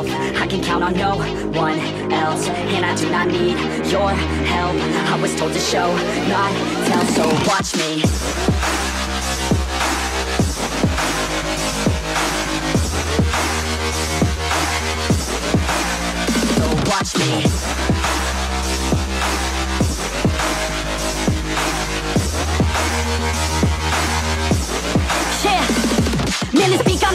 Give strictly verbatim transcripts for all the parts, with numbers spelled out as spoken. I can count on no one else. And I do not need your help, I was told to show, not tell. So watch me. So watch me. Yeah. Minutes be got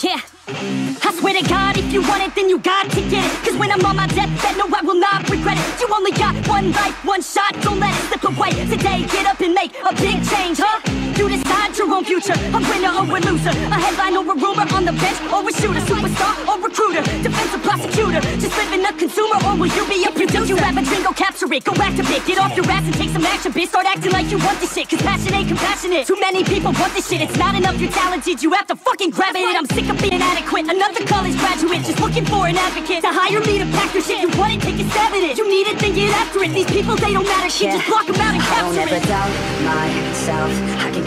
Yeah, I swear to God, if you want it, then you got to get it. Cause when I'm on my deathbed, no, I will not regret it. You only got one life, one shot, don't let it slip away. Today, get up and make a big change, huh? You decide your own future, a winner or a loser, a headline or a rumor, on the bench or a shooter, superstar or recruiter, defensive prosecutor, just living a consumer, or will you be a producer? You have a dream, go capture it, go activate, get off your ass and take some action, bitch. Start acting like you want this shit, cause passion ain't compassionate. Too many people want this shit, it's not enough, you're talented, you have to fucking grab it. I'm sick of being adequate, another college graduate, just looking for an advocate, to hire me to pack your shit. You want it, take a stab at it, you need it, then get after it. These people, they don't matter shit, yeah. Just block them out and capture it. I don't ever doubt myself, I can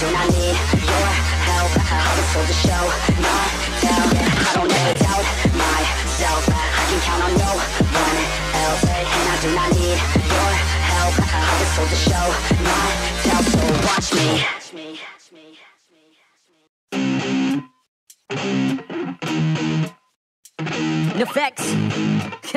Do not need your help, I was told to show, not tell. I don't ever doubt myself, I can count on no one else. And I do not need your help, I was told to show, not tell. So watch me. NEFFEX.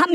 I'm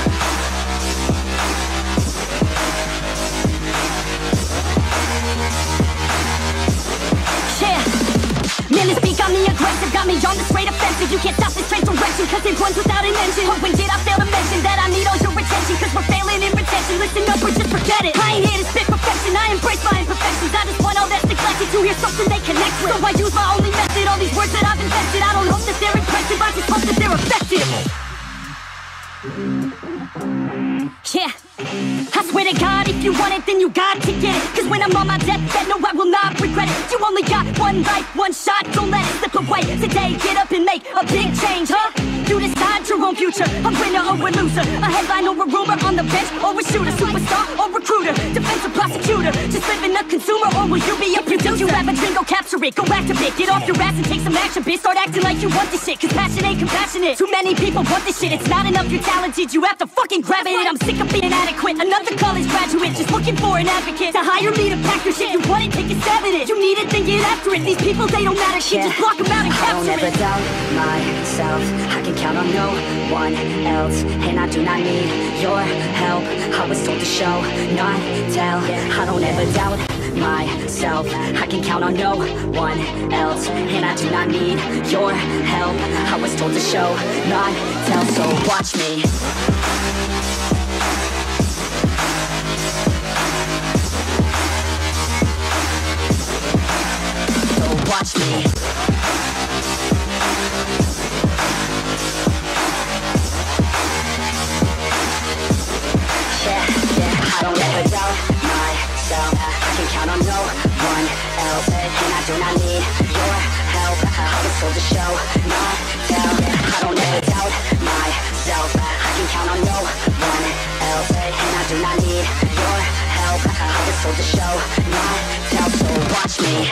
Yeah. Minutes be got me aggressive, got me on the straight offensive. You can't stop this train direction, cause it runs without an engine. But when did I fail to mention that I need all your attention? Cause we're failing in retention, listen up or just forget it. I ain't here to spit perfection, I embrace my imperfections. I just want desperate, so I use my only method. All these words that I've invented, I don't hope that they're impressive, I just hope that they're effective. Yeah, I swear to God, if you want it, then you got to get it. Cause when I'm on my deathbed, no, I will not regret it. You only got one life, one shot, don't let it slip away. Today, get up and make a big change, huh? You decide your own future, a winner or a loser, a headline or a rumor, on the bench or a shooter, superstar or recruiter, defensive prosecutor, just living a consumer, or will you be a producer? If you have a dream, go capture it, go activate, get off your ass and take some action, bitch. Start acting like you want this shit, cause passion ain't compassionate. Too many people want this shit, it's not enough, you're talented, you have to fucking grab it. I'm sick of being inadequate, another college graduate, just looking for an advocate to hire me to pack your shit. You want it, take a stab at it, you need it, then get after it. These people, they don't matter shit, yeah. Just block them out and capture it. I will never doubt myself, I can count on no one else, and I do not need your help. I was told to show, not tell. I don't ever doubt myself, I can count on no one else, and I do not need your help. I was told to show, not tell, so watch me. So watch me. I don't ever doubt myself, I can count on no one else, and I do not need your help. I was told to show, not tell. I don't ever doubt myself, I can count on no one else, and I do not need your help. I was told to show, not tell, so watch me.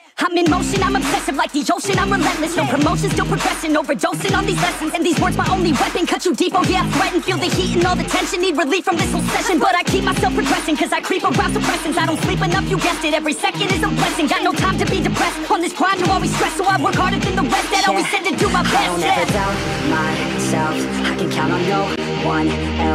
I'm in motion, I'm obsessive like the ocean, I'm relentless. No promotion, still progressing, overdosing on these lessons. And these words my only weapon, cut you deep, oh yeah, I threaten. Feel the heat and all the tension, need relief from this whole session. But I keep myself progressing, cause I creep around suppressants. I don't sleep enough, you guessed it, every second is a blessing. Got no time to be depressed, on this grind you always stress. So I work harder than the rest, that yeah. Always said to do my best. I don't ever doubt myself, I can count on no one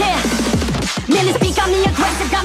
Yeah, man, this beat got me aggressive, got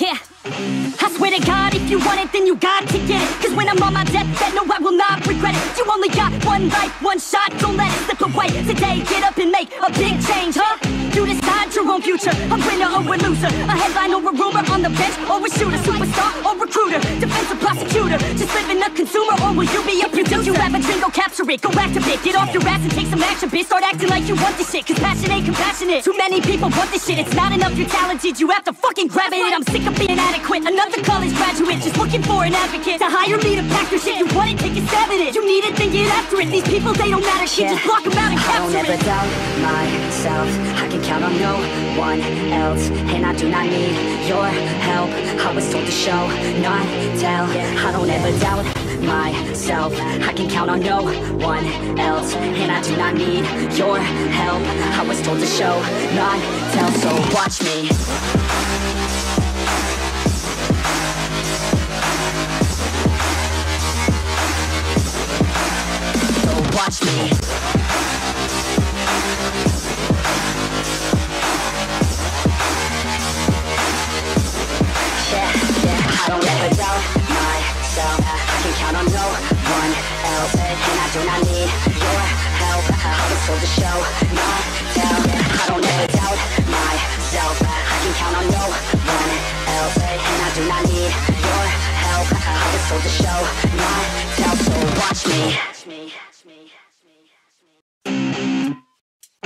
Yeah, I swear to God, if you want it, then you got to get it. Cause when I'm on my deathbed, no, I will not regret it. You only got one life, one shot, don't let it slip away. Today, get up and make a big change, huh? You decide your own future, a winner or a loser, a headline or a rumor, on the bench or a shooter, superstar or recruiter, defensive prosecutor, just living a consumer, or will you be a producer? If you have a dream, go capture it, go activate, get off your ass and take some action, bitch. Start acting like you want this shit, cause passion ain't compassionate. Too many people want this shit, it's not enough, you're talented, you have to fucking grab it. I'm sick of being inadequate, another college graduate, just looking for an advocate to hire me to pack your shit. You want it, take a stab at it, you need it, then get after it. These people, they don't matter shit, yeah. Just block them out and capture it. I don't ever doubt myself, I can count on no one else, and I do not need your help. I was told to show, not tell. I don't ever doubt myself, I can count on no one else, and I do not need your help. I was told to show, not tell, so watch me. So watch me. Yeah, yeah, I don't ever doubt myself, I can count on no one else, and I do not need your help. I was told to show, not tell. I don't ever doubt myself,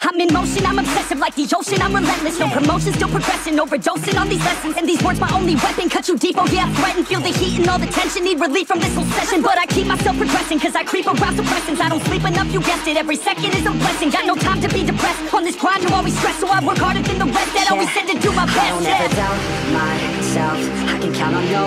I'm in motion, I'm obsessive like the ocean, I'm relentless. No promotion, still progressing, overdosing on these lessons. And these words my only weapon, cut you deep, oh yeah, I threaten. Feel the heat and all the tension, need relief from this whole session. But I keep myself progressing, cause I creep around suppressants. I don't sleep enough, you guessed it, every second is a blessing. Got no time to be depressed, on this grind you always stress. So I work harder than the rest, that yeah. Always said to do my best. I don't ever doubt myself, I can count on no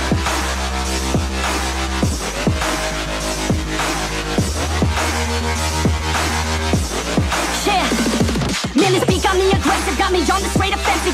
Yeah. Man, this beat got me aggressive, got me on the straight offensive.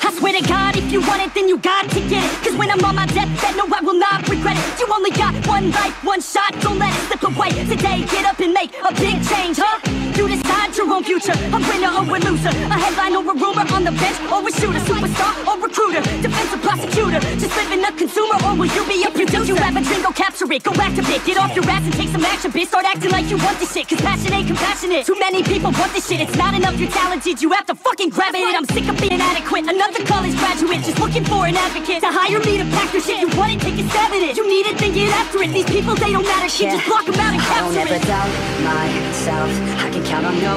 I swear to God, if you want it, then you got to get it. Cause when I'm on my deathbed, no, I will not regret it. You only got one life, one shot, don't let it slip away. Today, get up and make a big change, huh? You decide your own future, a winner or a loser, a headline or a rumor, on the bench or a shooter, superstar or recruiter, defensive prosecutor, just living a consumer, or will you be a producer? If you have a dream, go capture it, go activate, get off your ass and take some action, bitch. Start acting like you want this shit, cause passion ain't compassionate. Too many people want this shit, it's not enough, you're talented, you have to fucking grab it. I'm sick of being adequate, another college graduate, just looking for an advocate, to hire me to pack your shit. You want it, take a stab at it, you need it, then get after it. These people, they don't matter shit, yeah. Just block them out and capture it. I don't ever doubt myself, I can count on no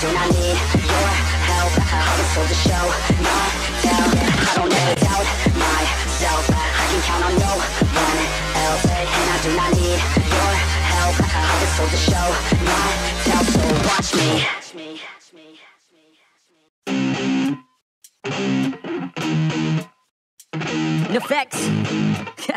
Do not need your help, I was told to show, not tell. I don't ever doubt myself, I can count on no one else. And I do not need your help, I was told to show, not tell. So watch me. NEFFEX.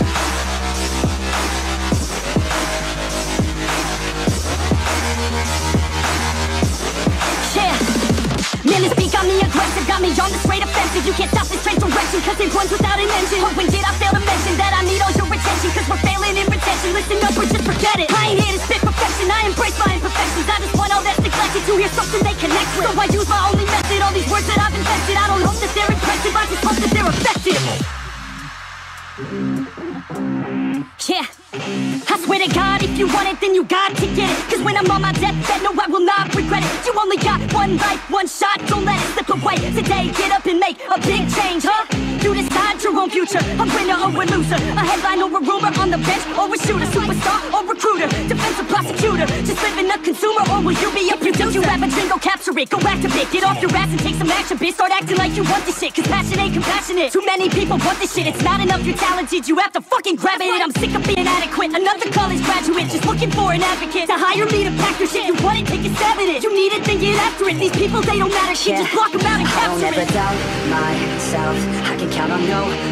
Yeah. Man, this beat got me aggressive, got me on the straight offensive. You can't stop this train direction, cause it runs without an engine. Oh, when did I fail to mention that I need all your attention? Cause we're failing in retention. obsession. Listen up or just forget it. I ain't here to spit perfection, I embrace my imperfections. I just want all that's neglected to hear something they connect with. So I use my only method, all these words that I've invented. I don't hope that they're impressive, I just hope that they're effective. Yeah, I swear to God, if you want it, then you got to get it. Cause when I'm on my deathbed, no, I will not regret it. You only got one life, one shot, don't let it slip away. Today, get up and make a big change, huh? You decide your own future, a winner or a loser, a headline or a rumor, on the bench or a shooter, superstar or recruiter, defensive prosecutor, just living a consumer, or will you be a producer? If you have a dream, go capture it, go activate, get off your ass and take some action, bitch. Start acting like you want this shit, cause passion ain't compassionate. Too many people want this shit, it's not enough, you're talented, you have to fucking grab it. I'm sick of being adequate, another college graduate, just looking for an advocate, to hire me to pack your shit. You want it, take a stab at it, you need it, then get after it. These people, they don't matter shit, yeah. Just block them out and capture it. I'll never doubt myself, I can count on no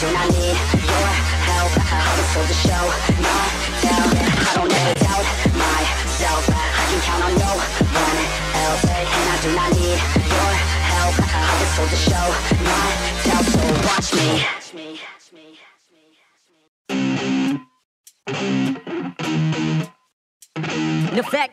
Do not need your help. I was told to show, not tell. I don't ever doubt myself. I can count on no one else, and I do not need your help. I was told to show, not tell. So watch me. NEFFEX.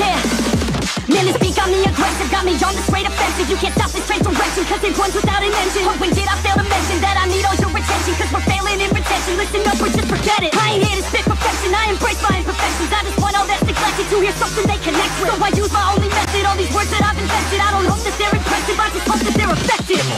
Yeah, man, this beat got me aggressive, got me on the straight offensive. You can't stop this train direction, cause it runs without an engine. Oh, and did I fail to mention that I need all your attention? Cause we're failing in retention, listen up or just forget it. I ain't here to spit perfection, I embrace my imperfections. I just want all that's neglected to hear something they connect with. So I use my only method, all these words that I've invested. I don't hope that they're impressive, I just hope that they're effective.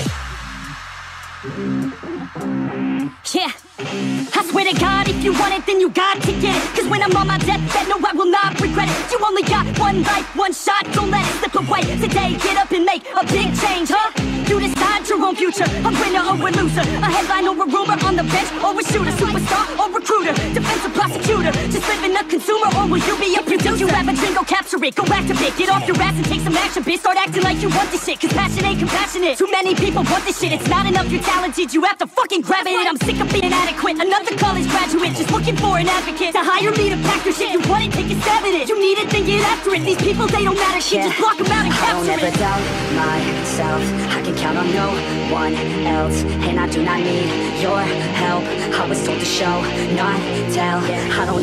Yeah, I swear to God, if you want it, then you got to get it. Cause when I'm on my deathbed, no, I will not regret it. You only got one life, one shot, don't let it slip away. Today, get up and make a big change, huh? You decide your own future, a winner or a loser, a headline or a rumor, on the bench or a shooter, superstar or recruiter, defensive prosecutor, just living a consumer, or will you be a producer? If you have a dream, go capture it, go activate, get off your ass and take some action, bitch. Start acting like you want this shit, cause passion ain't compassionate. Too many people want this shit, it's not enough, you're talented, you have to fucking grab it. I'm sick of being inadequate, another college graduate, just looking for an advocate, to hire me to pack your shit. You want it, take a stab at it, you need it, then get after it. These people, they don't matter shit, yeah. Just block them out and capture it. I don't ever doubt myself, I can count on no one else, and I do not need your help. I was told to show, not tell. I don't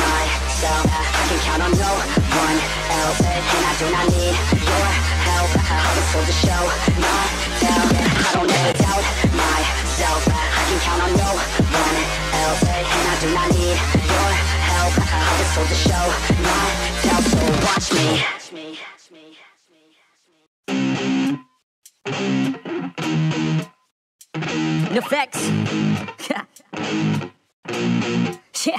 myself, I can count on no one else. NEFFEX. Yeah,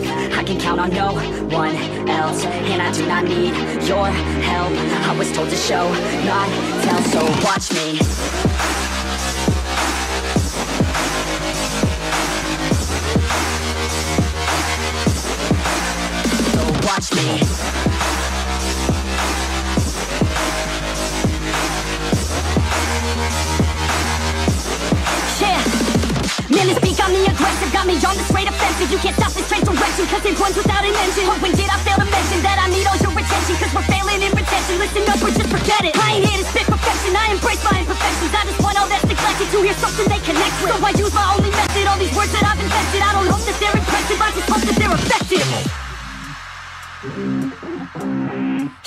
I can count on no one else. And I do not need your help, I was told to show, not tell. So watch me. So watch me. Yeah. Ministry got me aggressive, got me on the straight offensive. You can't stop this straight direction, cause it runs without an engine. But when did I fail to mention that I need all your attention? Cause we're failing in retention, listen up or just forget it. I ain't here to spit perfection, I embrace my imperfections. I just want all that's neglected to hear something they connect with. So I use my only method, all these words that I've invested. I don't hope that they're impressive, I just hope that they're effective.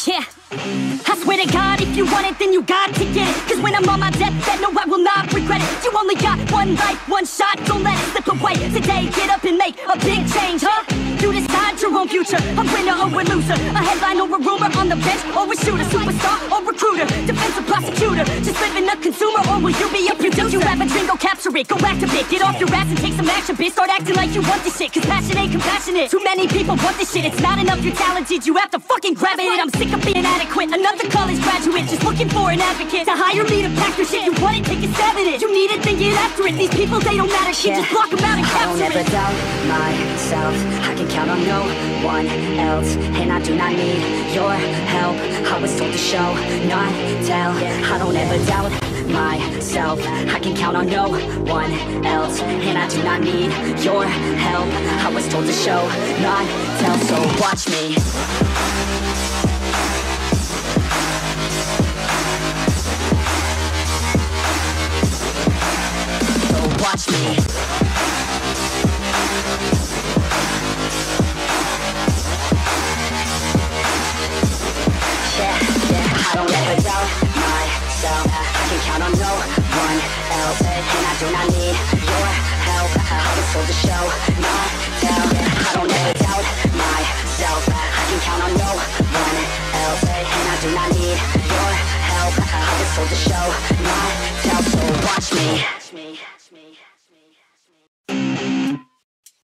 Yeah, I swear to God, if you want it, then you got to get it. Cause when I'm on my deathbed, no, I will not regret it. You only got one life, one shot, don't let it slip away. Today, get up and make a big change, huh? You decide your own future, a winner or a loser, a headline or a rumor, on the bench or a shooter, superstar or recruiter, defensive prosecutor, just living a consumer, or will you be a producer? If you have a dream, go capture it, go activate, get off your ass and take some action, bitch. Start acting like you want this shit, cause passion ain't compassionate. Too many people want this shit, it's not enough, you're talented, you have to fucking grab it. I'm sick of being inadequate, another college graduate, just looking for an advocate, to hire me to pack your shit. You want it, take a stab at it, you need it, then get after it. These people, they don't matter, shit, yeah. Just block them out and capture it. I don't ever doubt myself, I can count on no one else. And I do not need your help, I was told to show, not tell. I don't ever doubt myself, I can count on no one else. And I do not need your help, I was told to show, not tell. So watch me. So watch me. I don't ever doubt myself, I can count on no one else. And I do not need your help, I was told to show, not tell. I don't ever doubt myself, I can count on no one else. And I do not need your help, I was told to show, not tell. So watch me.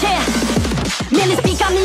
Yeah. Ministry got me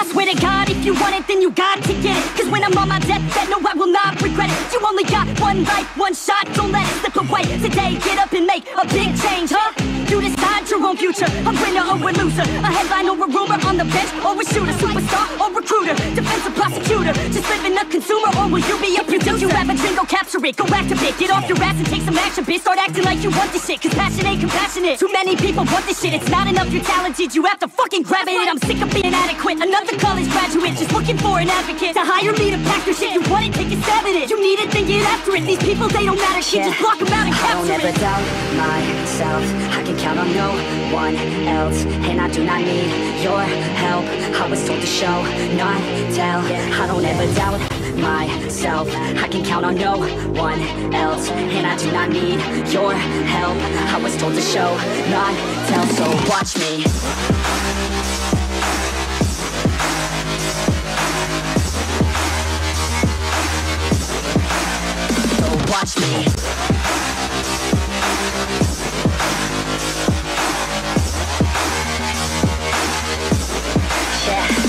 I swear to God, if you want it, then you got to get it. Cause when I'm on my deathbed, no, I will not regret it. You only got one life, one shot, don't let it slip away. Today, get up and make a big change, huh? You decide your own future, a winner or a loser, a headline or a rumor, on the bench or a shooter, superstar or recruiter, defensive prosecutor, just living a consumer, or will you be a producer? If you have a dream, go capture it, go activate, get off your ass and take some action, bitch. Start acting like you want this shit, cause passion ain't compassionate. Too many people want this shit, it's not enough, you're talented, you have to fucking grab it. I'm sick of being inadequate, another college graduate, just looking for an advocate to hire me to pack your shit. You want it, take it, stab at it. You need it, then get after it. These people, they don't matter shit, yeah. Just block them out and capture it. I'll never doubt myself, I can count on no one else, and I do not need your help. I was told to show, not tell, yeah. I don't ever doubt myself, I can count on no one else, and I do not need your help. I was told to show, not tell, so watch me. Watch me. Yeah,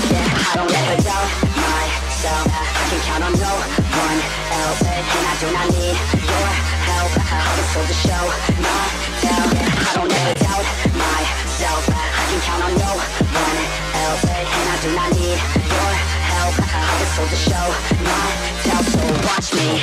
yeah, I don't ever doubt myself. I can count on no one else, and I do not need your help. I was told to show, not tell. I don't ever doubt myself. I can count on no one else, and I do not need your help. I was told to show, not tell. So watch me.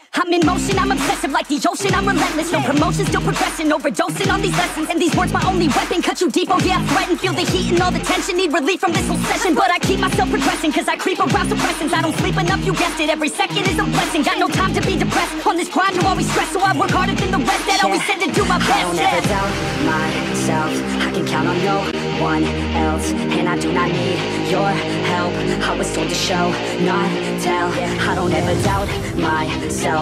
I'm in motion, I'm obsessive like the ocean, I'm relentless. No promotion, still progressing, overdosing on these lessons. And these words my only weapon, cut you deep, oh yeah, threaten. Feel the heat and all the tension, need relief from this whole session. But I keep myself progressing, cause I creep around suppressants. I don't sleep enough, you guessed it, every second is a blessing. Got no time to be depressed, on this grind you always stress. So I work harder than the rest, that yeah. Always said to do my best. I don't yeah. ever doubt myself, I can count on no one else, and I do not need your help. I was told to show, not tell, yeah. I don't ever doubt myself,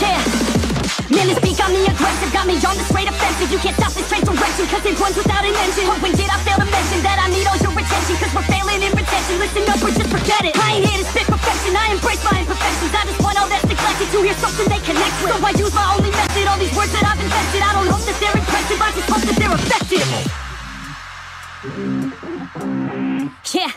Yeah, man, this beat got me aggressive, got me on the straight offensive. You can't stop this train direction, cause it runs without an engine. But when did I fail to mention that I need all your attention? Cause we're failing in retention, listen up or just forget it. I ain't here to spit perfection, I embrace my imperfections. I just want all that's neglected to hear something they connect with. So I use my only method, all these words that I've invested. I don't hope that they're impressive, I just hope that they're effective. Yeah,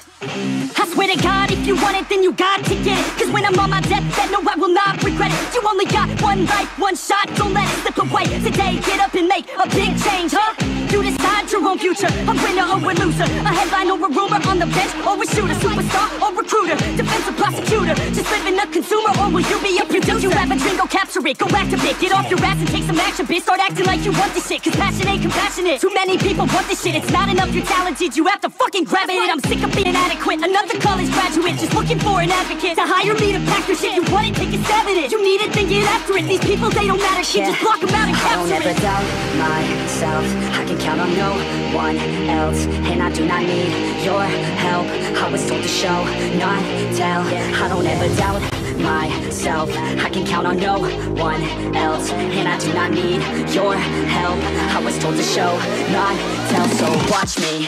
I swear to God, if you want it, then you got to get it. Cause when I'm on my deathbed, no, I will not regret it. You only got one life, one shot, don't let it slip away. Today, get up and make a big change, huh? You decide your own future, a winner or a loser, a headline or a rumor, on the bench or a shooter, superstar or recruiter, defensive prosecutor, just living a consumer, or will you be a producer? You have a dream, go capture it, go activate, get off your ass and take some action, bitch. Start acting like you want this shit, cause passion ain't compassionate. Too many people want this shit, it's not enough, you're talented, you have to fucking grab it. I'm sick of being inadequate, another college graduate, just looking for an advocate to hire me to pack your shit. You want it, take it, stab at it. You need it, then get after it. These people, they don't matter shit, yeah. Just block them out and capture it. I don't ever doubt myself, I can count on no one else, and I do not need your help. I was told to show, not tell, yeah. I don't ever doubt myself, I can count on no one else, and I do not need your help. I was told to show, not tell, so watch me.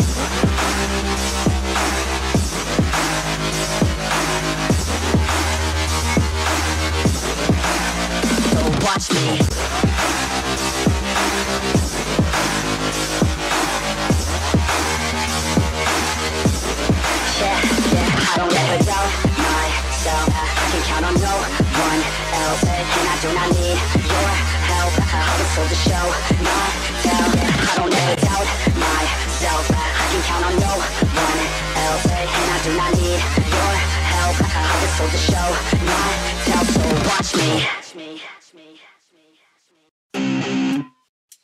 So watch me. Yeah, yeah, I don't ever doubt myself, I can count on no one else, and I do not need your help. I was told to show, not tell, I don't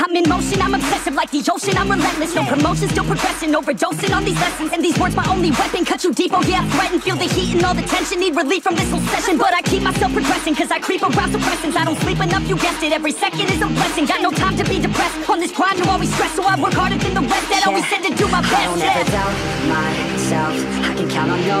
I'm in motion, I'm obsessive like the ocean, I'm relentless. No promotion, still progressing, overdosing on these lessons. And these words, my only weapon, cut you deep, oh yeah, I threaten. Feel the heat and all the tension, need relief from this whole session. But I keep myself progressing, cause I creep around suppressants. I don't sleep enough, you guessed it, every second is a blessing. Got no time to be depressed, on this grind you always stress. So I work harder than the rest, that yeah. Always said to do my best. I don't yeah. ever doubt myself, I can count on no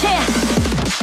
Yeah.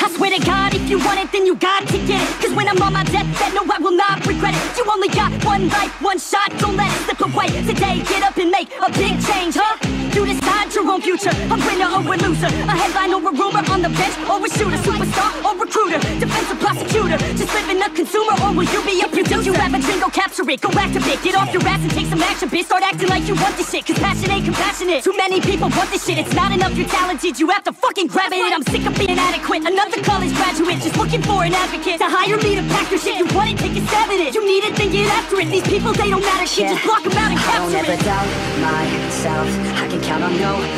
I swear to God, if you want it, then you got to get it. Cause when I'm on my deathbed, no, I will not regret it. You only got one life, one shot, don't let it slip away. Today, get up and make a big change, huh? You decide your own future, a winner or a loser, a headline or a rumor, on the bench or a shooter, superstar or recruiter, defensive prosecutor, just living a consumer, or will you be a producer? You have a dream, go capture it, go activate, get off your ass and take some action, bitch, start acting like you want this shit, cause passion ain't compassionate, too many people want this shit, it's not enough, you're talented, you have to fucking grab it, I'm sick of being inadequate, another college graduate, just looking for an advocate, to hire me to pack your shit, you want it, take a stab at it, you need it, then get after it, these people, they don't matter shit, just block them out and capture it. I don't ever doubt myself, I can count on no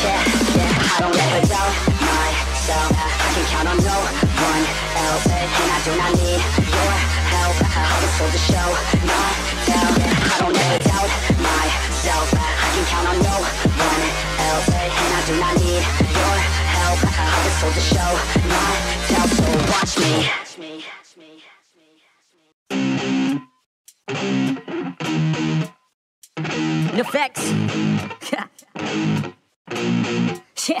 I don't ever doubt myself, I can count on no one else, and I do not need your help, I was told to show, not tell. I don't ever doubt myself, I can count on no one else, and I do not need your help, I was told to show, not tell. So watch me. NEFFEX. Yeah.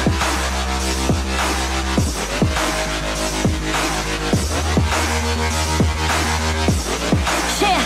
Yeah.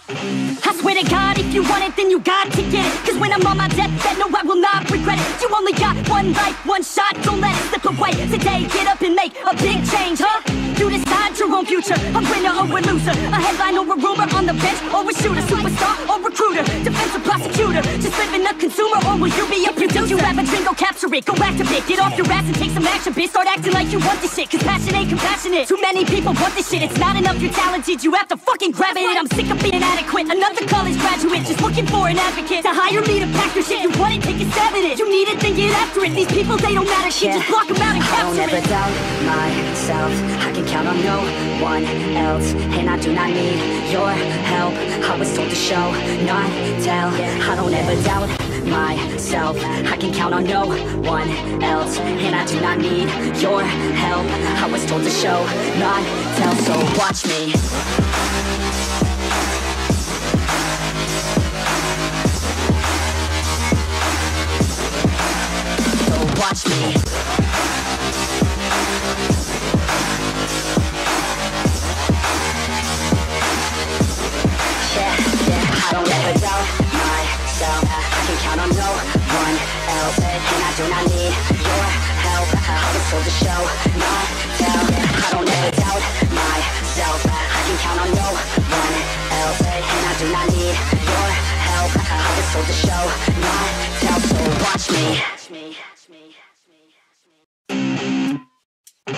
I swear to God, if you want it, then you got to get it. Cause when I'm on my deathbed, no, I will not regret it. You only got one life, one shot, don't let it slip away. Today, get up and make a big change, huh? You decide your own future, a winner or a loser, a headline or a rumor, on the bench or a shooter, superstar or recruiter, defensive prosecutor, just living a consumer, or will you be a producer? If you have a dream, go capture it, go activate, get off your ass and take some action, bitch. Start acting like you want this shit, cause passion ain't compassionate. Too many people want this shit, it's not enough, you're talented, you have to fucking grab it. I'm sick of being inadequate, another college graduate, just looking for an advocate to hire me to pack your shit. You want it, take a stab at it, you need it, then get after it. These people, they don't matter shit, yeah. Just block them out and capture it. I'll never doubt myself, I can count on no one else, and I do not need your help. I was told to show, not tell. I don't ever doubt myself, I can count on no one else, and I do not need your help. I was told to show, not tell, so watch me. So watch me. I don't ever doubt myself, I can count on no one else, and I do not need your help. I was told to show, not tell. I don't ever doubt myself, I can count on no one else, and I do not need your help. I was told to show, not tell, so watch me.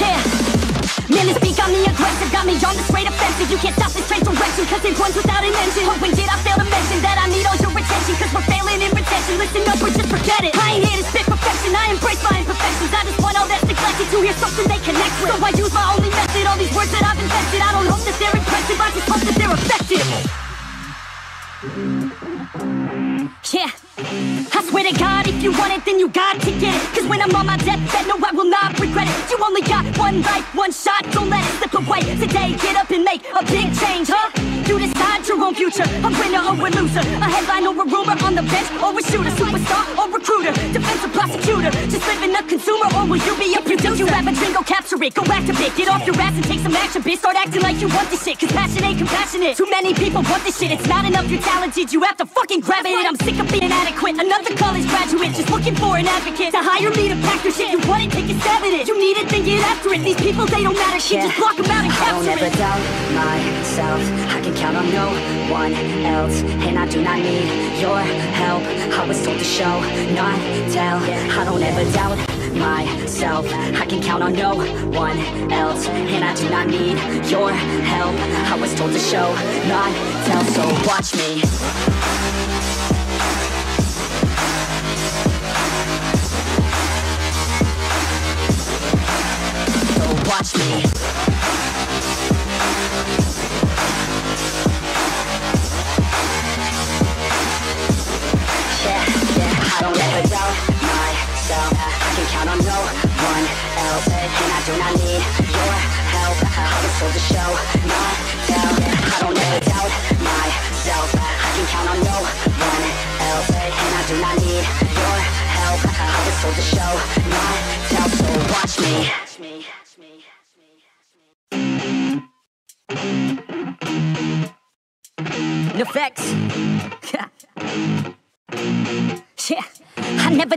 Yeah, man, this beat got me aggressive, got me on the straight offensive. You can't stop this train from concussive ones without invention. When did I fail to mention that I need all your attention? Cause we're failing in retention. Listen up or just forget it. I ain't here to spit perfection, I embrace my imperfections. I just want all that's neglected to hear something they connect with. So I use my only method, all these words that I've invented. I don't hope that they're impressive, I just hope that they're effective. Yeah, I swear to God, if you want it, then you got to get it. Cause when I'm on my deathbed, no, I will not regret it. You only got one life, one shot, don't let it slip away. Today, get up and make a big change, huh? You decide your own future, a winner or a loser, a headline or a rumor, on the bench or a shooter, superstar or recruiter, defensive prosecutor, just living a consumer, or will you be a producer? If you have a dream, go capture it, go activate, get off your ass and take some action, bitch. Start acting like you want this shit, cause passion ain't compassionate. Too many people want this shit, it's not enough, you're talented, you have to fucking grab it. I'm sick of being inadequate, another college graduate, just looking for an advocate to hire me to pack your shit. You want it, take a stab at it, you need it, then get after it. These people, they don't matter shit, yeah. Just block them out and capture it. I don't ever doubt myself, I can count on no one else, and I do not need your help. I was told to show, not tell. I don't ever doubt myself, I can count on no one else, and I do not need your help. I was told to show, not tell, so watch me. So watch me. I till the show, not tell. I don't ever doubt myself, I can count on no one else, and I do not need your help. I always told the show, not tell, so watch me. NEFFEX. Yeah. I never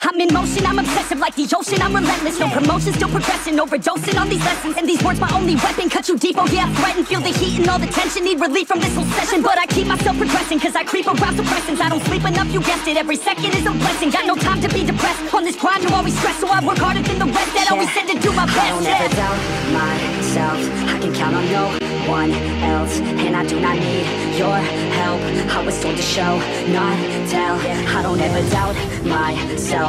I'm in motion, I'm obsessive like the ocean, I'm relentless. No promotion, still progressing, overdosing on these lessons. And these words my only weapon, cut you deep, oh yeah, I threaten. Feel the heat and all the tension, need relief from this whole session. But I keep myself progressing, cause I creep around suppressants. I don't sleep enough, you guessed it, every second is a blessing. Got no time to be depressed, on this grind you always stress. So I work harder than the rest, that yeah. Always said to do my best. I don't ever doubt myself, I can count on no one else. And I do not need your help, I was told to show, not tell. I don't ever doubt myself,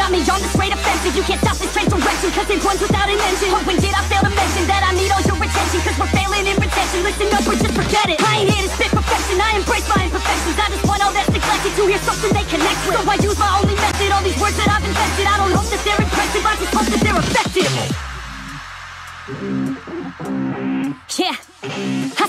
Got me on the straight offensive, you can't stop this train direction, cause it runs without an engine. Oh, when did I fail to mention that I need all your attention, cause we're failing in retention. Listen up or just forget it, I ain't here to spit perfection, I embrace my imperfections. I just want all that's neglected to hear something they connect with, so I use my only method, all these words that I've invested. I don't hope that they're impressive, I just hope that they're effective. Yeah, I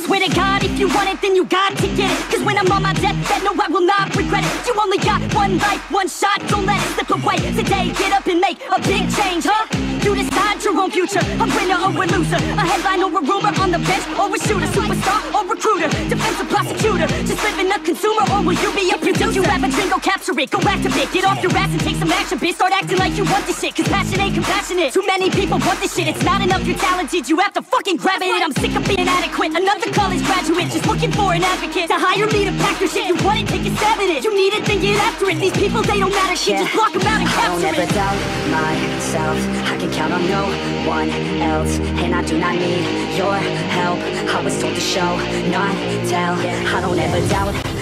swear to God, if you want it, then you got to get it. Cause when I'm on my deathbed, no, I will not regret it. You only got one life, one shot, don't let it slip away. Today, get up and make a big change, huh? You decide your own future, a winner or a loser, a headline or a rumor, on the bench or a shooter, superstar or recruiter, defensive prosecutor, just living a consumer, or will you be a producer? If you have a dream, go capture it, go activate, get off your ass and take some action, bitch. Start acting like you want this shit, cause passion ain't compassionate. Too many people want this shit, it's not enough, you're talented, you have to fucking grab it. I'm sick of being adequate, another college graduate, just looking for an advocate to hire me to pack your shit. You want it, take a stab at it, you need it, then get after it. These people, they don't matter shit, yeah. Just block them out and capture it. I don't ever doubt myself, I can count on no one else, and I do not need your help. I was told to show, not tell, yeah. I don't ever doubt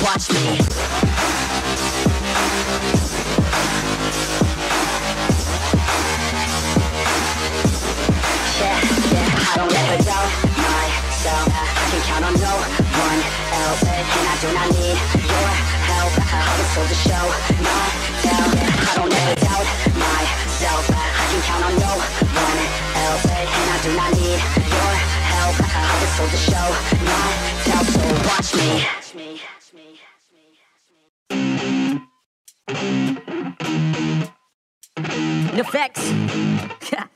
Watch me. Yeah, yeah, I don't ever doubt myself, I can count on no one else, and I do not need your help. I was told to show, not tell. I don't ever doubt myself, I can count on no one else, and I do not need your help. I was told to show, not tell, so watch me. NEFFEX. Yeah.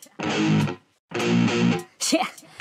I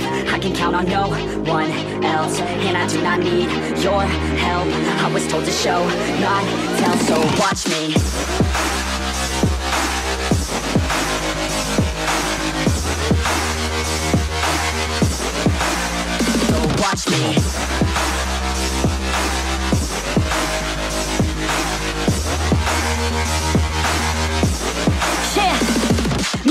I can count on no one else, and I do not need your help. I was told to show, not tell, so watch me. So watch me.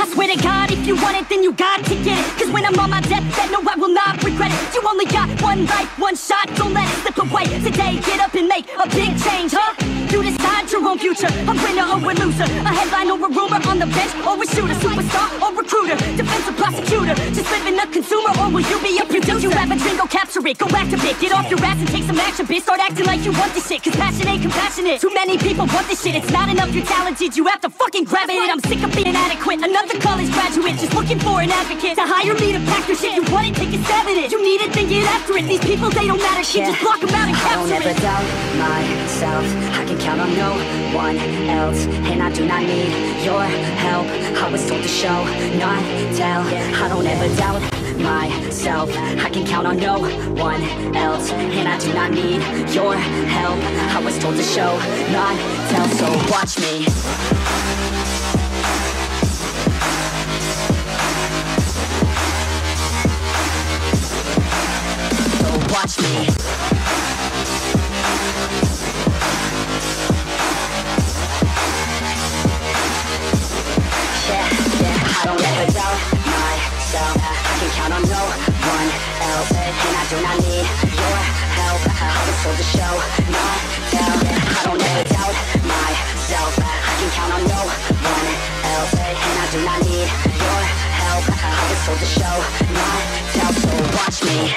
I swear to God, if you want it, then you got to get it. Cause when I'm on my deathbed, no, I will not regret it. You only got one life, one shot, don't let it slip away. Today, get up and make a big change, huh? You decide your own future, a winner or a loser, a headline or a rumor, on the bench or a shooter, superstar or recruiter, defensive prosecutor, just living a consumer, or will you be a producer? You have a dream, go capture it, go activate, get off your ass and take some action, bitch. Start acting like you want this shit, cause passion ain't compassionate. Too many people want this shit, it's not enough, you're talented, you have to fucking grab it. I'm sick of being inadequate, another college graduate just looking for an advocate to hire me to pack your shit. You want it, take a stab at it. You need it, then get after it. These people, they don't matter shit, yeah. Just block them out and capture it. I'll never it. Doubt myself, I can count on no one else, and I do not need your help. I was told to show, not tell, yeah. I don't ever doubt myself, I can count on no one else, and I do not need your help. I was told to show, not tell, so watch me. Watch me. Yeah, yeah, I don't ever doubt myself. I can count on no one else, and I do not need your help. I was told to show, not tell. I don't ever doubt myself. I can count on no one else, and I do not need your help. I was told to show, not tell. So watch me.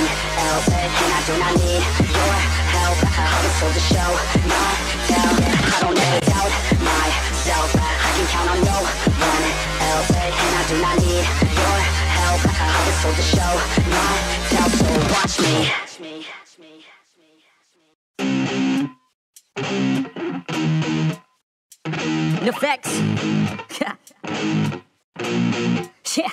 one else, and I do not need your help. I'm a soul to show, not tell. I don't ever doubt myself. I can count on no one else, and I do not need your help. I'm a soul to show, not tell. So watch me. NEFFEX. Yeah.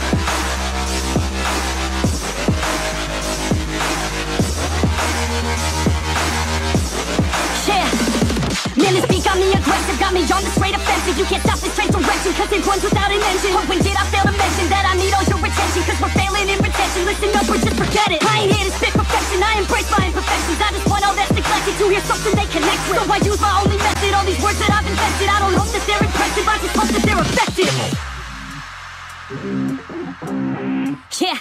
Yeah, man, this beat got me aggressive, got me on the straight offensive. You can't stop this train direction, cause it runs without an engine. But when did I fail to mention that I need all your attention? Cause we're failing in retention, listen up or just forget it. I ain't here to spit perfection, I embrace my imperfections. I just want all that's neglected to hear something they connect with. So I use my only method, all these words that I've invested. I don't hope that they're impressive, I just hope that they're effective. Yeah,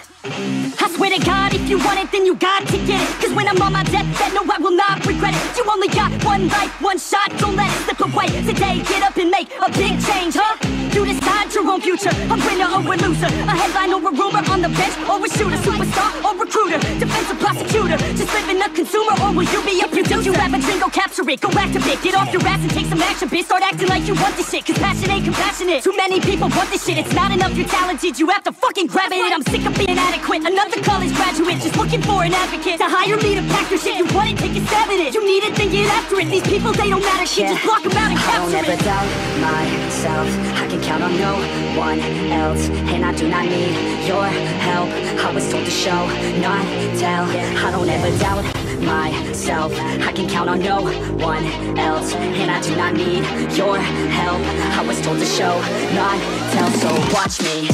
I swear to God, if you want it, then you got to get it. Cause when I'm on my deathbed, no, I will not regret it. You only got one life, one shot, don't let it slip away. Today, get up and make a big change, huh? You decide your own future, a winner or a loser, a headline or a rumor, on the bench or a shooter, superstar or recruiter, defensive prosecutor, just living a consumer, or will you be a producer? You have a dream, go capture it, go activate, get off your ass and take some action, bitch. Start acting like you want this shit, cause passion ain't compassionate. Too many people want this shit, it's not enough, you're talented, you have to fucking grab it. I'm sick of being adequate, another college graduate, just looking for an advocate to hire me to pack your shit. You want it, take a stab at it, you need it, then get after it. These people, they don't matter shit, yeah. Just block them out and capture it. I don't ever doubt myself, I can count on no one else, and I do not need your help. I was told to show, not tell. I don't ever doubt myself, I can count on no one else, and I do not need your help. I was told to show, not tell, so watch me.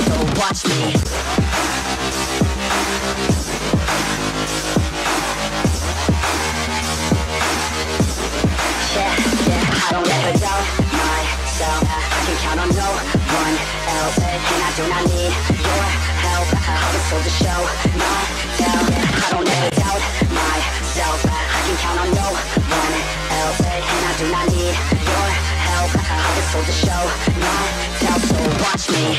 So watch me. I do not need your help, I was told to show, not tell. I don't ever doubt myself, I can count on no one else, and I do not need your help, I was told to show, not tell. So watch me.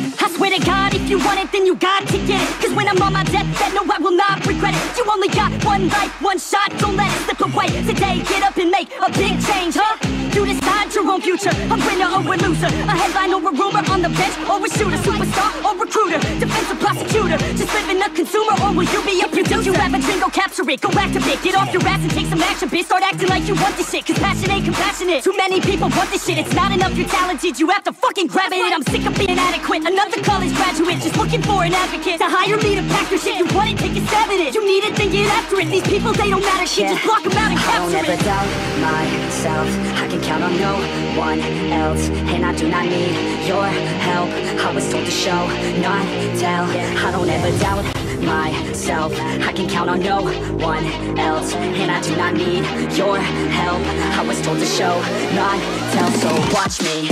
I swear to God, if you want it, then you got to get it. Cause when I'm on my deathbed, no, I will not regret it. You only got one life, one shot, don't let it slip away. Today, get up and make a big change, huh? You decide your own future, a winner or a loser, a headline or a rumor, on the bench or a shooter, superstar or recruiter, defensive prosecutor, just living a consumer, or will you be a producer? If you have a dream, go capture it, go activate, get off your ass and take some action, bitch. Start acting like you want this shit, cause passion ain't compassionate. Too many people want this shit, it's not enough, you're talented, you have to fucking grab it. I'm sick of being adequate, another college graduate, just looking for an advocate to hire me to pack your shit. You want it, take a stab at it. You need it, then get after it. These people, they don't matter shit, yeah. Just block them out and capture it. I'll never doubt myself, I can count on no one else, and I do not need your help. I was told to show, not tell, yeah. I don't ever doubt myself, I can count on no one else, and I do not need your help. I was told to show, not tell, so watch me.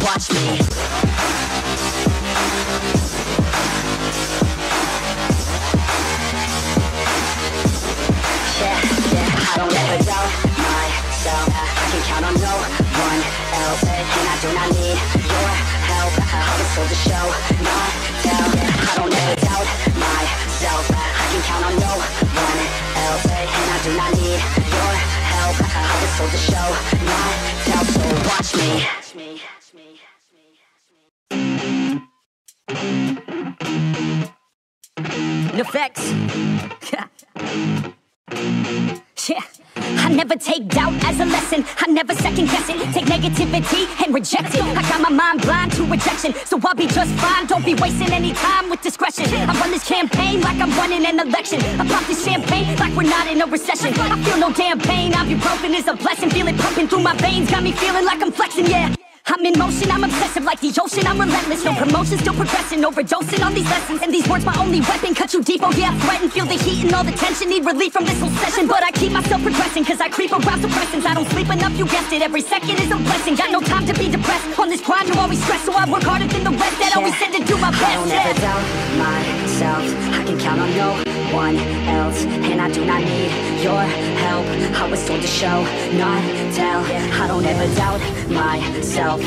Watch me. Yeah, yeah, I don't ever doubt myself. I can count on no one else, and I do not need your help. I was told to show, not tell. I don't ever doubt myself. I can count on no one else, and I do not need your help. I was told to show, not tell. So watch me. Watch me. NEFFEX. Yeah, I never take doubt as a lesson, I never second guess it. Take negativity and reject it. I got my mind blind to rejection, so I'll be just fine. Don't be wasting any time with discretion. I run this campaign like I'm running an election. I pop this champagne like we're not in a recession. I feel no damn pain, ibuprofen is a blessing. Feel it pumping through my veins, got me feeling like I'm flexing, yeah. I'm in motion, I'm obsessive like the ocean, I'm relentless. No promotion, still progressing, overdosing on these lessons. And these words my only weapon, cut you deep, oh yeah, I threaten. Feel the heat and all the tension, need relief from this whole session. But I keep myself progressing, cause I creep around suppressants. I don't sleep enough, you guessed it, every second is a blessing. Got no time to be depressed, on this grind you always stress. So I work harder than the rest, that yeah. Always said to do my best. I don't yeah. ever doubt myself, I can count on no one else, and I do not need your help. I was told to show, not tell, yeah. I don't ever doubt myself,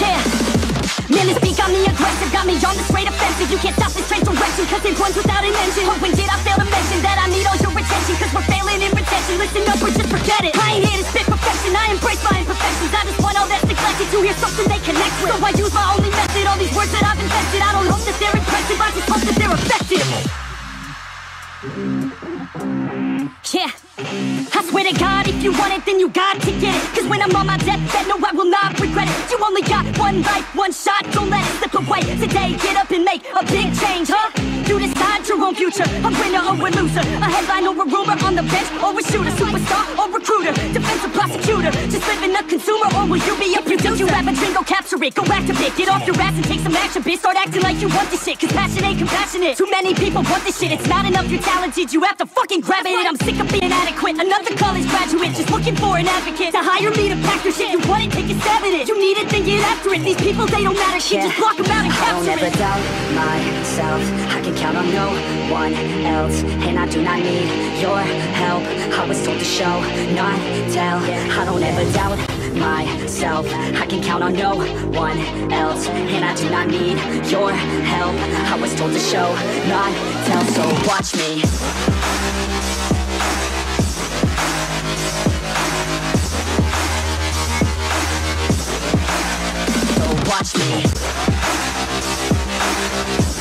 Yeah, man, this beat got me aggressive, got me on the straight offensive. You can't stop this train direction, cause it runs without an engine. But when did I fail to mention that I need all your attention? Cause we're failing in retention, listen up or just forget it. I ain't here to spit perfection, I embrace my imperfections. I just want all that's neglected to hear something they connect with. So I use my only method, all these words that I've invested. I don't hope that they're impressive, I just hope that they're effective. Yeah, I swear to God, if you want it, then you got to get it. Cause when I'm on my deathbed, no, I will not regret it. You only got one life, one shot, don't let it slip away. Today, get up and make a big change, huh? You decide your own future, a winner or a loser, a headline or a rumor, on the bench or a shooter, superstar or recruiter, defensive prosecutor, just living a consumer, or will you be a producer? You have a dream, go capture it, go activate, get off your ass and take some action, bitch. Start acting like you want this shit, cause passion ain't compassionate. Too many people want this shit, it's not enough, you're talented, you have to fucking grab it. I'm sick of being adequate, another college graduate, just looking for an advocate to hire me to pack your shit. You want it, take a stab at it. You need it, then get after it. These people, they don't matter shit, yeah. Just block them out and capture it. I don't ever doubt myself, I can count on no one else, and I do not need your help. I was told to show, not tell, I don't ever doubt myself, I can count on no one else, and I do not need your help. I was told to show, not tell, so watch me. So watch me.